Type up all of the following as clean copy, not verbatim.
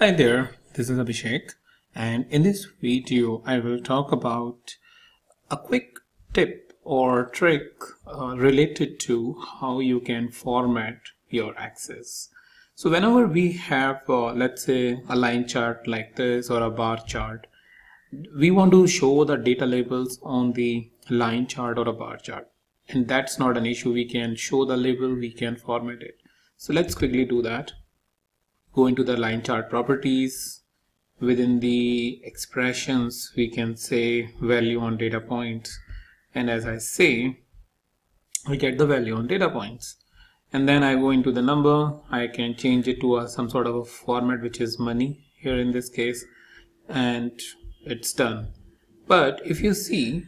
Hi there, this is Abhishek, and in this video I will talk about a quick tip or trick related to how you can format your axis. So whenever we have let's say a line chart like this or a bar chart, we want to show the data labels on the line chart or a bar chart, and that's not an issue. We can show the label, we can format it. So let's quickly do that. Go into the line chart properties. Within the expressions, we can say value on data points, and as I say, we get the value on data points. And then I go into the number. I can change it to some sort of a format, which is money here in this case, and it's done. But if you see,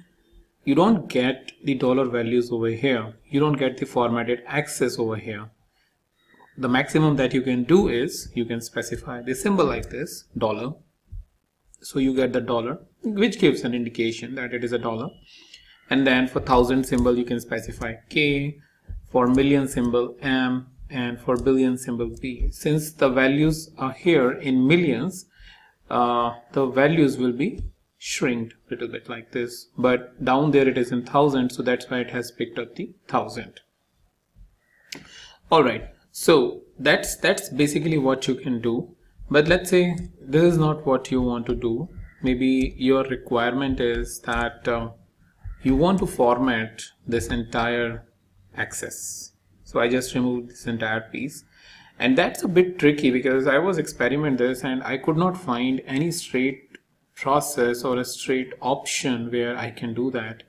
you don't get the dollar values over here. You don't get the formatted axis over here. The maximum that you can do is you can specify the symbol like this, dollar. So you get the dollar, which gives an indication that it is a dollar. And then for thousand symbol, you can specify K, for million symbol M, and for billion symbol B. Since the values are here in millions, the values will be shrinked a little bit like this, but down there it is in thousand, so that's why it has picked up the thousand. All right. So that's basically what you can do. But let's say this is not what you want to do. Maybe your requirement is that you want to format this entire axis. So I just removed this entire piece, and that's a bit tricky because I was experimenting this and I could not find any straight process or a straight option where I can do that.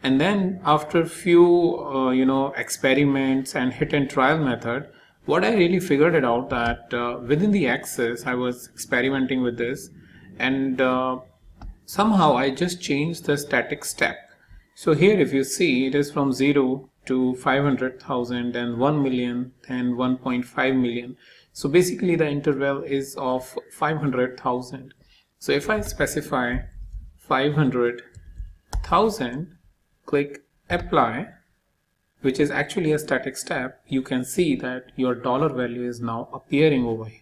And then after few experiments and hit and trial method, what I really figured it out that within the axis, I was experimenting with this, and somehow I just changed the static step. So here, if you see, it is from 0 to 500,000 and 1 million and 1.5 million. So basically the interval is of 500,000. So if I specify 500,000, click apply, which is actually a static step, you can see that your dollar value is now appearing over here.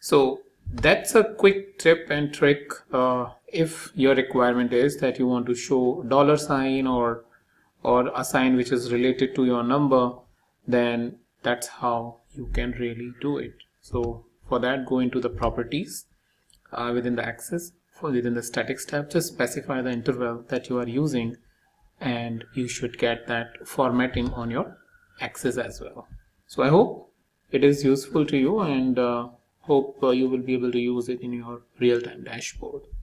So that's a quick tip and trick if your requirement is that you want to show dollar sign or a sign which is related to your number, then that's how you can really do it. So for that, go into the properties within the axis, within the static step, just specify the interval that you are using, and you should get that formatting on your axis as well. So I hope it is useful to you, and hope you will be able to use it in your real-time dashboard.